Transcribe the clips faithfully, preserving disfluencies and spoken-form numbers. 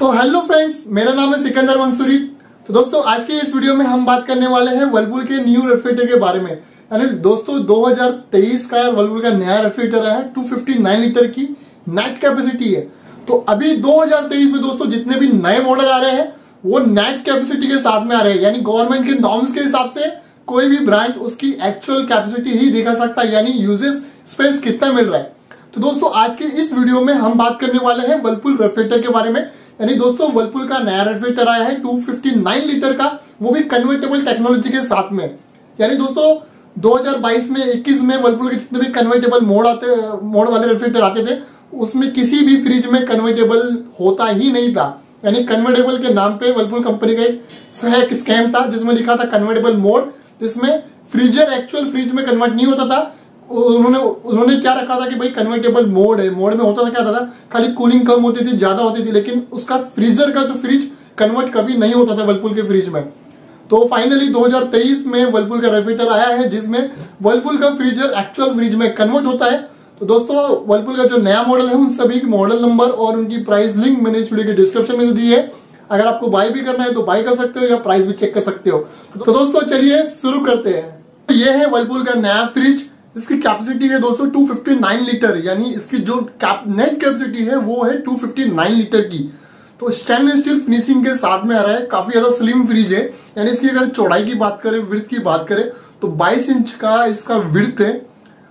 तो hello friends, मेरा नाम है सिकंदर मंसूरी। तो दोस्तों आज के इस वीडियो में हम बात करने वाले हैं व्हर्लपूल के न्यू रेफ्रिजरेटर के बारे में। यानी दोस्तों दो हज़ार तेईस का व्हर्लपूल का नया रेफ्रिजरेटर है, दो सौ उनसठ लीटर की नेट कैपेसिटी है। तो अभी दो हज़ार तेईस में दोस्तों जितने भी नए मॉडल आ रहे हैं वो नेट कैपेसिटी के साथ में आ रहे हैं, यानी गवर्नमेंट के नॉर्म्स के हिसाब से कोई भी ब्रांड उसकी एक्चुअल कैपेसिटी ही दिखा सकता है, यानी यूजेस स्पेस कितना मिल रहा है। तो दोस्तों आज के इस वीडियो में हम बात करने वाले हैं व्हर्लपूल रेफ्रिजरेटर के बारे में। यानी दोस्तों व्हर्लपूल का नया रेफ्रिजरेटर आया है दो सौ उनसठ लीटर का, वो भी कन्वर्टेबल टेक्नोलॉजी के साथ में। यानी दोस्तों दो हज़ार बाईस में इक्कीस में व्हर्लपूल के जितने भी कन्वर्टेबल मोड आते मोड वाले रेफ्रिजरेटर आते थे उसमें किसी भी फ्रिज में कन्वर्टेबल होता ही नहीं था। यानी कन्वर्टेबल के नाम पे व्हर्लपूल कंपनी का एक स्कैम था जिसमें लिखा था कन्वर्टेबल मोड, जिसमें फ्रीजर एक्चुअल फ्रिज में कन्वर्ट नहीं होता था। उन्होंने उन्होंने क्या रखा था कि भाई कन्वर्टेबल मोड है। मोड में होता था क्या था, था खाली कूलिंग कम होती थी, ज्यादा होती थी, लेकिन उसका फ्रीजर का जो फ्रिज कन्वर्ट कभी नहीं होता था व्हर्लपूल के फ्रिज में। तो फाइनली दो हज़ार तेईस में व्हर्लपूल का रेफ्रिजरेटर आया है जिसमें व्हर्लपूल का फ्रीजर एक्चुअल फ्रिज में कन्वर्ट होता है। तो दोस्तों व्हर्लपूल का जो नया मॉडल है उन सभी मॉडल नंबर और उनकी प्राइस लिंक मैंने इस वीडियो के डिस्क्रिप्शन में दी है। अगर आपको बाय भी करना है तो बाय कर सकते हो या प्राइस भी चेक कर सकते हो। तो दोस्तों चलिए शुरू करते हैं। ये है व्हर्लपूल का नया फ्रिज, इसकी कैपेसिटी है दोस्तों दो सौ उनसठ लीटर, यानी इसकी जो नेट कैपेसिटी है वो है दो सौ उनसठ लीटर की। तो स्टेनलेस स्टील फिनिशिंग के साथ में आ रहा है, काफी ज्यादा स्लिम फ्रिज है। यानी इसकी अगर चौड़ाई की बात करें, विड्थ की बात करें तो बाईस इंच का इसका विड्थ है।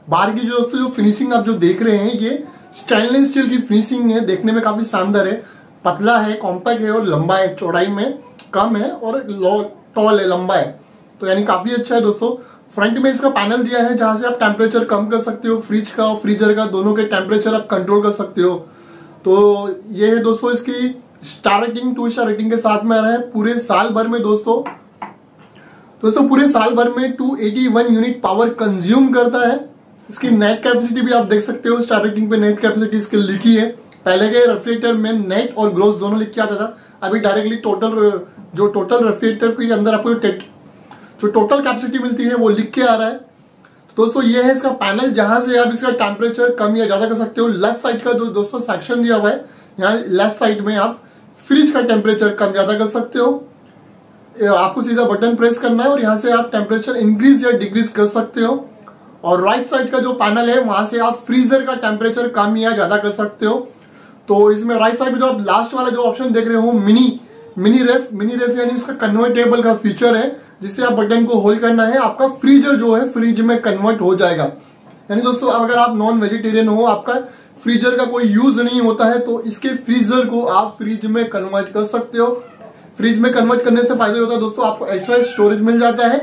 बाहर की जो दोस्तों जो फिनिशिंग आप जो देख रहे हैं ये स्टेनलेस स्टील की फिनिशिंग है, देखने में काफी शानदार है। पतला है, कॉम्पैक्ट है और लंबा है, चौड़ाई में कम है और टॉल है, लंबा है। तो यानी काफी अच्छा है दोस्तों। फ्रंट में इसका पैनल दिया है जहां से आप टेम्परेचर कम कर सकते हो, फ्रिज का और फ्रीजर का दोनों के टेम्परेचर आप कंट्रोल कर सकते हो। तो ये है दोस्तों इसकी star rating, two star rating के साथ में आ रहा है। पूरे साल भर में दोस्तों दोस्तों पूरे साल भर में दो सौ इक्यासी यूनिट पावर कंज्यूम करता है। इसकी नेट कैपेसिटी भी आप देख सकते हो, स्टार रेटिंग पे नेट कैपेसिटी इसकी लिखी है। पहले के रेफ्रिजरेटर में नेट और ग्रोस दोनों लिख के आता था, अभी डायरेक्टली टोटल जो टोटल रेफ्रिजरेटर के अंदर आपको जो टोटल कैपेसिटी मिलती है वो लिख के आ रहा है। दोस्तों ये है इसका पैनल जहां से आप इसका टेम्परेचर कम या ज्यादा कर सकते हो। लेफ्ट साइड का जो दोस्तों सेक्शन दिया हुआ है, यहाँ लेफ्ट साइड में आप फ्रिज का टेम्परेचर कम ज्यादा कर सकते हो। आपको सीधा बटन प्रेस करना है और यहाँ से आप टेम्परेचर इंक्रीज या डिक्रीज कर सकते हो। और राइट साइड का जो पैनल है वहां से आप फ्रीजर का टेम्परेचर कम या ज्यादा कर सकते हो। तो इसमें राइट साइड में जो आप लास्ट वाला जो ऑप्शन देख रहे हो mini mini ref mini ref यानी उसका कन्वर्टेबल का फीचर है, जिससे आप बटन को होल्ड करना है, आपका फ्रीजर जो है फ्रिज में कन्वर्ट हो जाएगा। यानी दोस्तों अगर आप नॉन वेजिटेरियन हो, आपका फ्रीजर का कोई यूज नहीं होता है, तो इसके फ्रीजर को आप फ्रिज में कन्वर्ट कर सकते हो। फ्रिज में कन्वर्ट करने से फायदा होता है दोस्तों, आपको एक्स्ट्रा स्टोरेज मिल जाता है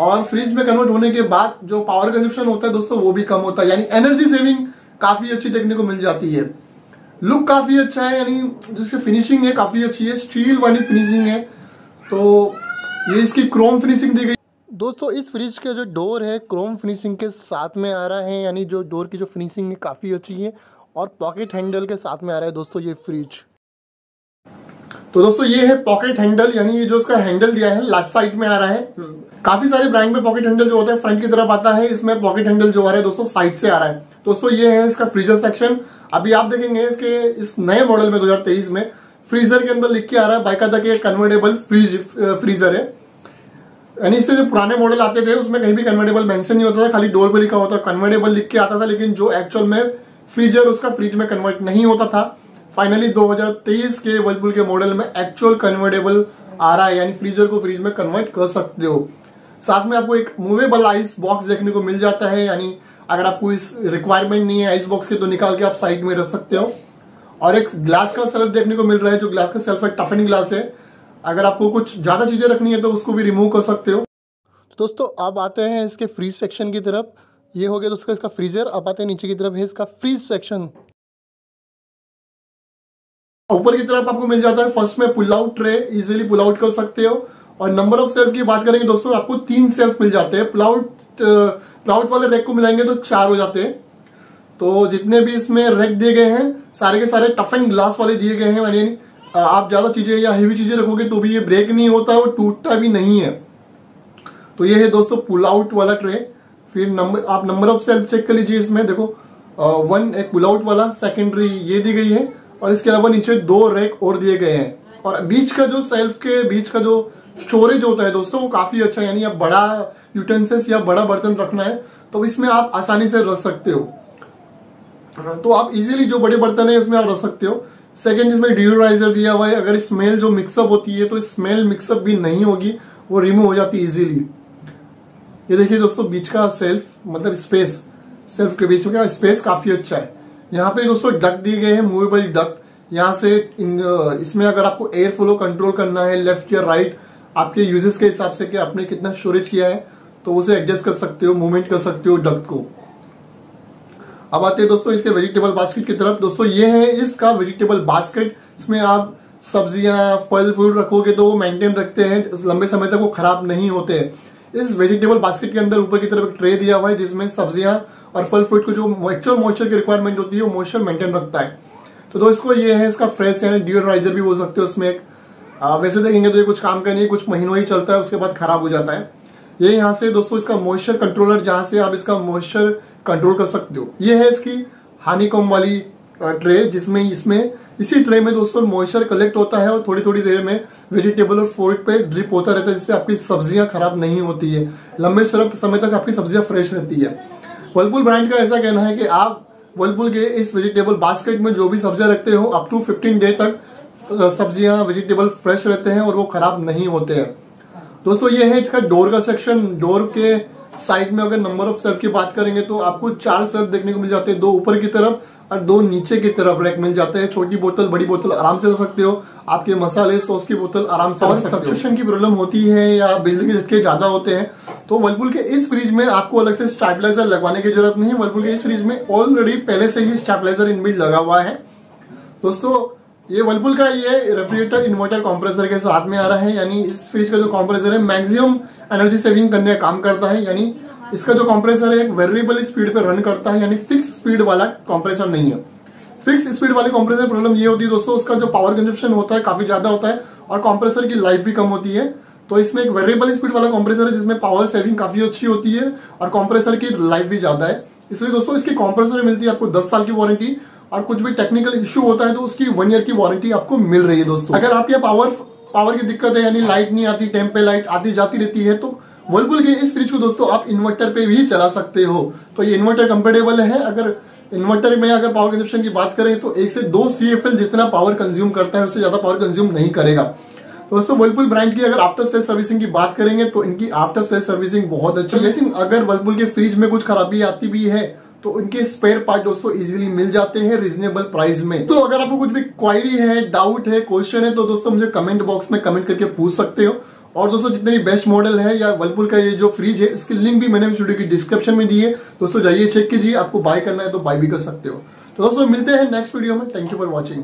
और फ्रिज में कन्वर्ट होने के बाद जो पावर कंजप्शन होता है दोस्तों वो भी कम होता है। यानी एनर्जी सेविंग काफी अच्छी देखने को मिल जाती है। लुक काफी अच्छा है, यानी जिसकी फिनिशिंग है काफी अच्छी है, स्टील वाली फिनिशिंग है। तो ये इसकी क्रोम फिनिशिंग दी गई। दोस्तों इस फ्रिज के जो डोर है क्रोम फिनिशिंग के साथ में आ रहा है, यानी जो डोर की जो फिनिशिंग है काफ़ी अच्छी है और पॉकेट हैंडल के साथ में आ रहा है दोस्तों ये फ्रिज। तो दोस्तों ये है पॉकेट हैंडल, यानी ये जो इसका हैंडल दिया है लेफ्ट साइड में आ रहा है। काफ़ी सारे ब्रांड में पॉकेट हैंडल जो होता है फ्रंट की तरफ आता है, इसमें पॉकेट हैंडल जो आ रहा है दोस्तों साइड से आ रहा है। दोस्तों ये है इसका फ्रीजर सेक्शन। अभी आप देखेंगे इसके इस नए मॉडल में दो हज़ार तेईस में फ्रीजर के अंदर लिख के आ रहा है बाइका तक ये कन्वर्टेबल फ्रीज फ्रीजर है। यानी इससे जो पुराने मॉडल आते थे उसमें कहीं भी कन्वर्टेबल मेंशन नहीं होता था, खाली डोर पे लिखा होता कन्वर्टेबल लिख के आता था, लेकिन जो एक्चुअल में फ्रीजर उसका फ्रिज में कन्वर्ट नहीं होता था। फाइनली दो हज़ार तेईस के व्हर्लपूल के मॉडल में एक्चुअल कन्वर्टेबल आ रहा है, यानी फ्रीजर को फ्रिज में कन्वर्ट कर सकते हो। साथ में आपको एक मूवेबल आइस बॉक्स देखने को मिल जाता है, यानी अगर आपको इस रिक्वायरमेंट नहीं है आइस बॉक्स की तो निकाल के आप साइड में रख सकते हो। और एक ग्लास का सेल्फ देखने को मिल रहा है, जो ग्लास का सेल्फ है टफन ग्लास है, अगर आपको कुछ ज्यादा चीजें रखनी है तो उसको भी रिमूव कर सकते हो। दोस्तों अब आते हैं इसके फ्रीज सेक्शन की तरफ। ये हो गया दोस्तों इसका फ्रीजर। अब आते हैं नीचे की तरफ है इसका फ्रीज सेक्शन। ऊपर की तरफ आपको मिल जाता है फर्स्ट में pull out tray, easily pull out कर सकते हो। और नंबर ऑफ सेल्फ की बात करेंगे दोस्तों, आपको तीन सेल्फ मिल जाते हैं। पुल आउट पुल आउट वाले रैक को मिलाएंगे तो चार हो जाते हैं। तो जितने भी इसमें रैक दिए गए हैं सारे के सारे टफ एंड ग्लास वाले दिए गए हैं, यानी आप ज्यादा चीजें या हेवी चीजें रखोगे तो भी ये ब्रेक नहीं होता और टूटता भी नहीं है। तो ये है दोस्तों पुल आउट वाला ट्रे। फिर नंबर आप नंबर ऑफ सेल्फ चेक कर लीजिए, इसमें देखो आ, वन एक पुल आउट वाला सेकेंडरी ये दी गई है और इसके अलावा नीचे दो रैक और दिए गए हैं। और बीच का जो सेल्फ के बीच का जो स्टोरेज होता है दोस्तों वो काफी अच्छा है, यानी आप बड़ा यूटेंसिल्स या बड़ा बर्तन रखना है तो इसमें आप आसानी से रख सकते हो, तो आप इजीली जो बड़े बर्तन है इसमें आप रख सकते हो। सेकंड, इसमें डियोडराइजर दिया हुआ है, अगर स्मेल जो मिक्सअप होती है तो स्मेल मिक्सअप भी नहीं होगी, वो रिमूव हो जाती है इजीली। ये देखिए दोस्तों बीच का सेल्फ मतलब स्पेस, सेल्फ के बीच में स्पेस काफी अच्छा है। यहाँ पे दोस्तों डक्ट दिए गए हैं, मूवेबल डक्ट, यहाँ से इसमें अगर आपको एयर फ्लो कंट्रोल करना है लेफ्ट या राइट आपके यूजेस के हिसाब से कि आपने कितना स्टोरेज किया है तो उसे एडजस्ट कर सकते हो, मूवमेंट कर सकते हो डक्ट को। अब आते हैं दोस्तों इसके वेजिटेबल बास्केट की तरफ। दोस्तों ये है इसका वेजिटेबल बास्केट, इसमें आप सब्जियां फल फ्रूट रखोगे तो वो मेंटेन रखते हैं, लंबे समय तक वो खराब नहीं होते। इस वेजिटेबल बास्केट के अंदर ऊपर की तरफ एक ट्रे दिया हुआ है जिसमें सब्जियां और फल फ्रूट को जो एक्चुअल मॉइस्चर की रिक्वायरमेंट होती है वो मॉइस्चर मेंटेन रखता है। तो दोस्तों ये है इसका फ्रेश यानी डियोडराइजर भी बोल सकते हो, उसमें एक वैसे देखेंगे तो ये कुछ काम का नहीं है, कुछ महीनों ही चलता है उसके बाद खराब हो जाता है। ये यहाँ से दोस्तों इसका मॉइस्चर कंट्रोलर, जहाँ से आप इसका मॉइस्चर कंट्रोल कर सकते हो। ये है इसकी हानीकॉम वाली ट्रे, जिसमें इसमें इसी ट्रे में दोस्तों मॉइस्चर कलेक्ट होता है और थोड़ी थोड़ी देर में वेजिटेबल और फ्रूट पे ड्रिप होता रहता है, जिससे आपकी सब्जियां खराब नहीं होती है, लंबे समय तक आपकी सब्जियां फ्रेश रहती है। व्हर्लपूल ब्रांड का ऐसा कहना है कि आप व्हर्लपूल के इस वेजिटेबल बास्केट में जो भी सब्जियां रखते हो अप टू फिफ्टीन डे तक सब्जियां वेजिटेबल फ्रेश रहते हैं और वो खराब नहीं होते हैं। दोस्तों ये है इसका डोर का सेक्शन। डोर के साइड में अगर नंबर ऑफ सेल्फ की बात करेंगे तो आपको चार सेल्फ देखने को मिल जाते हैं, दो ऊपर की तरफ और दो नीचे की तरफ रैक मिल जाते हैं। छोटी बोतल बड़ी बोतल आराम से रख सकते हो, आपके मसाले सॉस की बोतल आराम से रख सकते हो। सब्सक्रिप्शन की प्रॉब्लम होती है या बिजली के झटके ज्यादा होते हैं तो व्हर्लपूल के इस फ्रिज में आपको अलग से स्टेबलाइजर लगवाने की जरूरत नहीं है। व्हर्लपूल के इस फ्रिज में ऑलरेडी पहले से ही स्टेबलाइजर इनबिल्ट लगा हुआ है। दोस्तों ये व्हर्लपूल का ये रेफ्रिजरेटर इन्वर्टर कंप्रेसर के साथ में आ रहा है, यानी इस फ्रिज का जो कंप्रेसर है मैक्सिमम एनर्जी सेविंग करने का काम करता है, यानी इसका जो कंप्रेसर है एक वेरिएबल स्पीड पे रन करता है, यानी फिक्स स्पीड वाला कंप्रेसर नहीं है। फिक्स स्पीड वाले कंप्रेसर प्रॉब्लम ये होती है दोस्तों उसका जो पावर कंजप्शन होता है काफी ज्यादा होता है और कंप्रेसर की लाइफ भी कम होती है। तो इसमें एक वेरिएबल स्पीड वाला कंप्रेसर है जिसमें पावर सेविंग काफी अच्छी होती है और कंप्रेसर की लाइफ भी ज्यादा है, इसलिए दोस्तों इसके कंप्रेसर में मिलती है आपको दस साल की वारंटी और कुछ भी टेक्निकल इश्यू होता है तो उसकी वन ईयर की वारंटी आपको मिल रही है। दोस्तों अगर आपके पावर पावर की दिक्कत है यानी लाइट नहीं आती, टाइम पे लाइट आती जाती रहती है तो व्हर्लपूल के इस फ्रिज को दोस्तों आप इन्वर्टर पे भी चला सकते हो। तो ये इन्वर्टर कंफर्टेबल है। अगर इन्वर्टर में अगर पावर कंजप्शन की बात करें तो एक से दो सी एफ एल जितना पावर कंज्यूम करता है उससे ज्यादा पावर कंज्यूम नहीं करेगा। दोस्तों व्हर्लपूल ब्रांड की अगर आफ्टर सेल सर्विसिंग की बात करेंगे तो इनकी आफ्टर सेल सर्विसिंग बहुत अच्छी है। अगर व्हर्लपूल के फ्रिज में कुछ खराबी आती भी है तो इनके स्पेयर पार्ट दोस्तों इजीली मिल जाते हैं रीजनेबल प्राइस में। तो अगर आपको कुछ भी क्वायरी है, डाउट है, क्वेश्चन है तो दोस्तों मुझे कमेंट बॉक्स में कमेंट करके पूछ सकते हो। और दोस्तों जितने भी बेस्ट मॉडल है या व्हर्लपूल का ये जो फ्रिज है इसकी लिंक भी मैंने वीडियो की डिस्क्रिप्शन में दी है, दोस्तों जाइए चेक कीजिए। आपको बाय करना है तो बाय भी कर सकते हो। तो दोस्तों मिलते हैं नेक्स्ट वीडियो में। Thank you for watching.